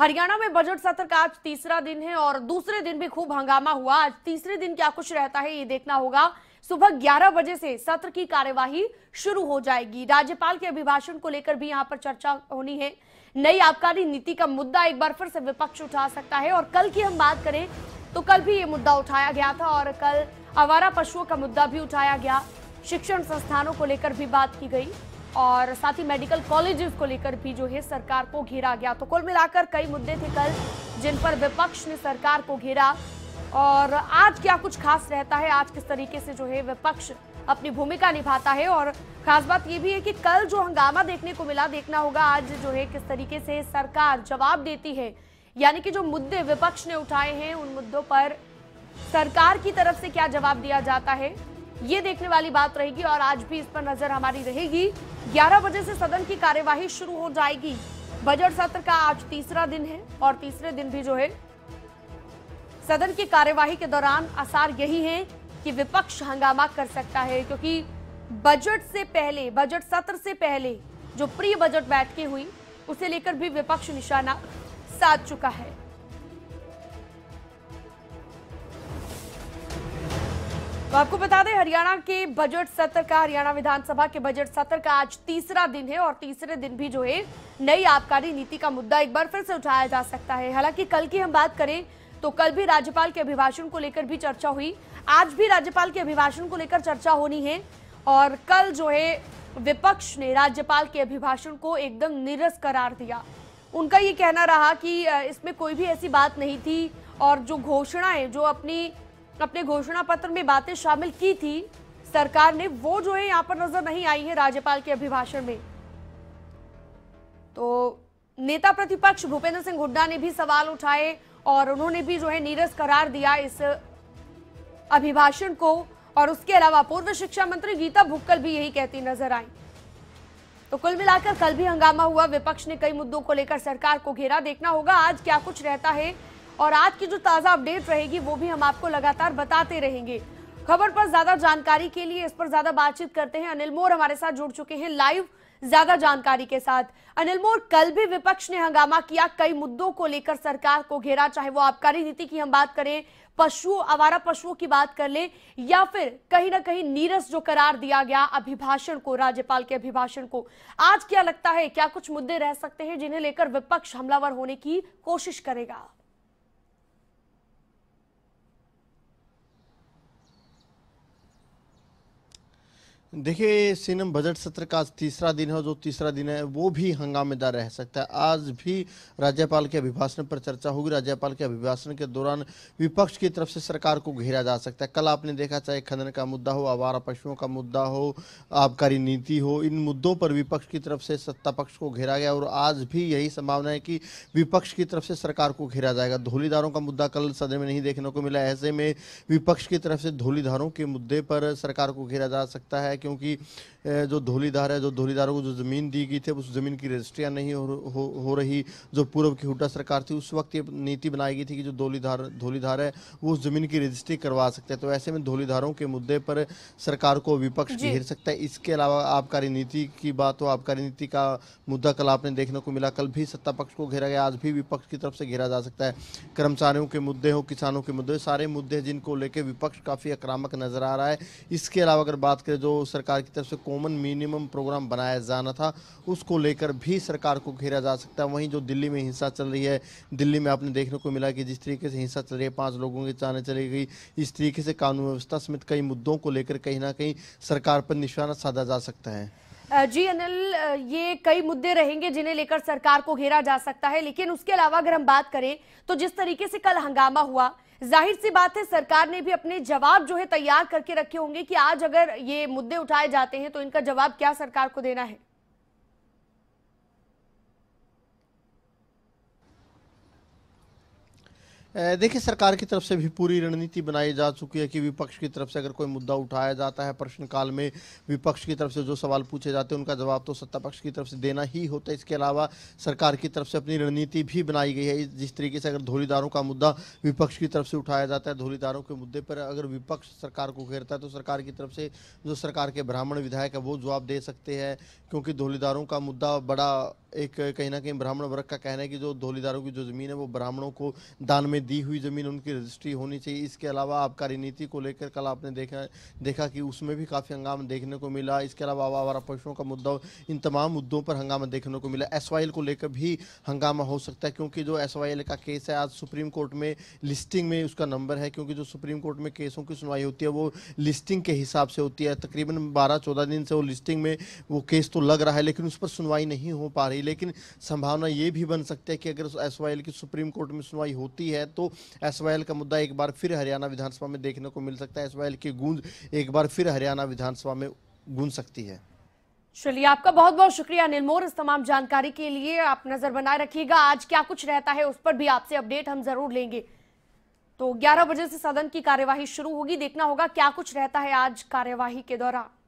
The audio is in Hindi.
हरियाणा में बजट सत्र का आज तीसरा दिन है और दूसरे दिन भी खूब हंगामा हुआ। आज तीसरे दिन क्या कुछ रहता है ये देखना होगा। सुबह 11 बजे से सत्र की कार्यवाही शुरू हो जाएगी। राज्यपाल के अभिभाषण को लेकर भी यहाँ पर चर्चा होनी है। नई आबकारी नीति का मुद्दा एक बार फिर से विपक्ष उठा सकता है। और कल की हम बात करें तो कल भी ये मुद्दा उठाया गया था और कल आवारा पशुओं का मुद्दा भी उठाया गया। शिक्षण संस्थानों को लेकर भी बात की गई और साथ ही मेडिकल कॉलेजेस को लेकर भी जो है सरकार को घेरा गया। तो कुल मिलाकर कई मुद्दे थे कल जिन पर विपक्ष ने सरकार को घेरा। और आज क्या कुछ खास रहता है, आज किस तरीके से जो है विपक्ष अपनी भूमिका निभाता है। और खास बात ये भी है कि कल जो हंगामा देखने को मिला, देखना होगा आज जो है किस तरीके से सरकार जवाब देती है। यानी कि जो मुद्दे विपक्ष ने उठाए हैं उन मुद्दों पर सरकार की तरफ से क्या जवाब दिया जाता है, ये देखने वाली बात रहेगी। और आज भी इस पर नजर हमारी रहेगी। 11 बजे से सदन की कार्यवाही शुरू हो जाएगी। बजट सत्र का आज तीसरा दिन है और तीसरे दिन भी जो है सदन की कार्यवाही के दौरान आसार यही है कि विपक्ष हंगामा कर सकता है, क्योंकि बजट सत्र से पहले जो प्री बजट बैठकें हुई उसे लेकर भी विपक्ष निशाना साध चुका है। तो आपको बता दें हरियाणा विधानसभा के बजट सत्र का आज तीसरा दिन है और तीसरे दिन भी जो है नई आबकारी नीति का मुद्दा एक बार फिर से उठाया जा सकता है। हालांकि कल की हम बात करें तो कल भी राज्यपाल के अभिभाषण को लेकर भी चर्चा हुई। आज भी राज्यपाल के अभिभाषण को लेकर चर्चा होनी है। और कल जो है विपक्ष ने राज्यपाल के अभिभाषण को एकदम नीरस करार दिया। उनका ये कहना रहा कि इसमें कोई भी ऐसी बात नहीं थी और जो घोषणाएं, जो अपने घोषणा पत्र में बातें शामिल की थी सरकार ने, वो जो है यहाँ पर नजर नहीं आई है राज्यपाल के अभिभाषण में। तो नेता प्रतिपक्ष भूपेंद्र सिंह हुड्डा ने भी सवाल उठाए और उन्होंने भी जो है नीरस करार दिया इस अभिभाषण को। और उसके अलावा पूर्व शिक्षा मंत्री गीता भुक्कल भी यही कहती नजर आई। तो कुल मिलाकर कल भी हंगामा हुआ। विपक्ष ने कई मुद्दों को लेकर सरकार को घेरा। देखना होगा आज क्या कुछ रहता है और आज की जो ताजा अपडेट रहेगी वो भी हम आपको लगातार बताते रहेंगे। खबर पर ज्यादा जानकारी के लिए, इस पर ज्यादा बातचीत करते हैं, अनिल मोर हमारे साथ जुड़ चुके हैं लाइव ज्यादा जानकारी के साथ। अनिल मोर, कल भी विपक्ष ने हंगामा किया, कई मुद्दों को लेकर सरकार को घेरा, चाहे वो आबकारी नीति की हम बात करें, आवारा पशुओं की बात कर ले, या फिर कहीं ना कहीं नीरस जो करार दिया गया अभिभाषण को, राज्यपाल के अभिभाषण को। आज क्या लगता है क्या कुछ मुद्दे रह सकते हैं जिन्हें लेकर विपक्ष हमलावर होने की कोशिश करेगा? देखिए सिनम, बजट सत्र का आज तीसरा दिन है और जो तीसरा दिन है वो भी हंगामेदार रह सकता है। आज भी राज्यपाल के अभिभाषण पर चर्चा होगी। राज्यपाल के अभिभाषण के दौरान विपक्ष की तरफ से सरकार को घेरा जा सकता है। कल आपने देखा, चाहे खनन का मुद्दा हो, आवारा पशुओं का मुद्दा हो, आबकारी नीति हो, इन मुद्दों पर विपक्ष की तरफ से सत्ता पक्ष को घेरा गया और आज भी यही संभावना है कि विपक्ष की तरफ से सरकार को घेरा जाएगा। धौलीधारों का मुद्दा कल सदन में नहीं देखने को मिला। ऐसे में विपक्ष की तरफ से धौलीधारों के मुद्दे पर सरकार को घेरा जा सकता है, क्योंकि जो धौलीधार है, जो धौलीधारों को जो ज़मीन दी गई थी उस ज़मीन की रजिस्ट्रियाँ नहीं हो रही। जो पूर्व की हुड्डा सरकार थी उस वक्त ये नीति बनाई गई थी कि जो धौलीधार है वो उस ज़मीन की रजिस्ट्री करवा सकते हैं। तो ऐसे में धौलीधारों के मुद्दे पर सरकार को विपक्ष घेर सकता है। इसके अलावा आबकारी नीति की बात हो, आबकारी नीति का मुद्दा कल आपने देखने को मिला, कल भी सत्ता पक्ष को घेरा गया, आज भी विपक्ष की तरफ से घेरा जा सकता है। कर्मचारियों के मुद्दे हो, किसानों के मुद्दे, सारे मुद्दे जिनको लेकर विपक्ष काफ़ी आक्रामक नजर आ रहा है। इसके अलावा अगर बात करें, जो सरकार की तरफ से कॉमन मिनिमम प्रोग्राम बनाया जाना था उसको लेकर भी सरकार को घेरा जा सकता है। वहीं जो दिल्ली में हिंसा चल रही है, दिल्ली में आपने देखने को मिला कि जिस तरीके से हिंसा चल रही है, 5 लोगों की जान चली गई, इस तरीके से कानून व्यवस्था समेत कई मुद्दों को लेकर कहीं ना कहीं सरकार पर निशाना साधा जा सकता है। जी अनिल, ये कई मुद्दे रहेंगे जिन्हें लेकर सरकार को घेरा जा सकता है। लेकिन उसके अलावा अगर हम बात करें तो जिस तरीके से कल हंगामा हुआ, जाहिर सी बात है सरकार ने भी अपने जवाब जो है तैयार करके रखे होंगे कि आज अगर ये मुद्दे उठाए जाते हैं तो इनका जवाब क्या सरकार को देना है। देखिए सरकार की तरफ से भी पूरी रणनीति बनाई जा चुकी है कि विपक्ष की तरफ से अगर कोई मुद्दा उठाया जाता है प्रश्नकाल में, विपक्ष की तरफ से जो सवाल पूछे जाते हैं उनका जवाब तो सत्ता पक्ष की तरफ से देना ही होता है। इसके अलावा सरकार की तरफ से अपनी रणनीति भी बनाई गई है। जिस तरीके से अगर धौलीधारों का मुद्दा विपक्ष की तरफ से उठाया जाता है, धौलीधारों के मुद्दे पर अगर विपक्ष सरकार को घेरता है तो सरकार की तरफ से जो सरकार के ब्राह्मण विधायक है वो जवाब दे सकते हैं, क्योंकि धौलीधारों का मुद्दा बड़ा एक कहीं ना कहीं ब्राह्मण वर्ग का कहना है कि जो धोलीदारों की जो ज़मीन है वो ब्राह्मणों को दान में दी हुई ज़मीन, उनकी रजिस्ट्री होनी चाहिए। इसके अलावा आबकारी नीति को लेकर कल आपने देखा कि उसमें भी काफ़ी हंगामा देखने को मिला। इसके अलावा आवारा पशुओं का मुद्दा, इन तमाम मुद्दों पर हंगामा देखने को मिला। SYL को लेकर भी हंगामा हो सकता है क्योंकि जो SYL का केस है आज सुप्रीम कोर्ट में लिस्टिंग में उसका नंबर है, क्योंकि जो सुप्रीम कोर्ट में केसों की सुनवाई होती है वो लिस्टिंग के हिसाब से होती है। तकरीबन 12-14 दिन से वो लिस्टिंग में वो केस तो लग रहा है लेकिन उस पर सुनवाई नहीं हो पा रही। लेकिन संभावना ये भी बन सकती है कि अगर SYL की सुप्रीम कोर्ट में सुनवाई होती है तो SYL का मुद्दा एक बार फिर हरियाणा विधानसभा में देखने को मिल सकता है। SYL की गूंज एक बार फिर हरियाणा विधानसभा में गूंज सकती है। चलिए, आपका बहुत बहुत शुक्रिया अनिल मोर इस तमाम जानकारी के लिए। आप नजर बनाए रखिएगा, आज क्या कुछ रहता है उस पर भी आपसे अपडेट हम जरूर लेंगे। तो 11 बजे से सदन की कार्यवाही शुरू होगी, देखना होगा क्या कुछ रहता है आज कार्यवाही के दौरान।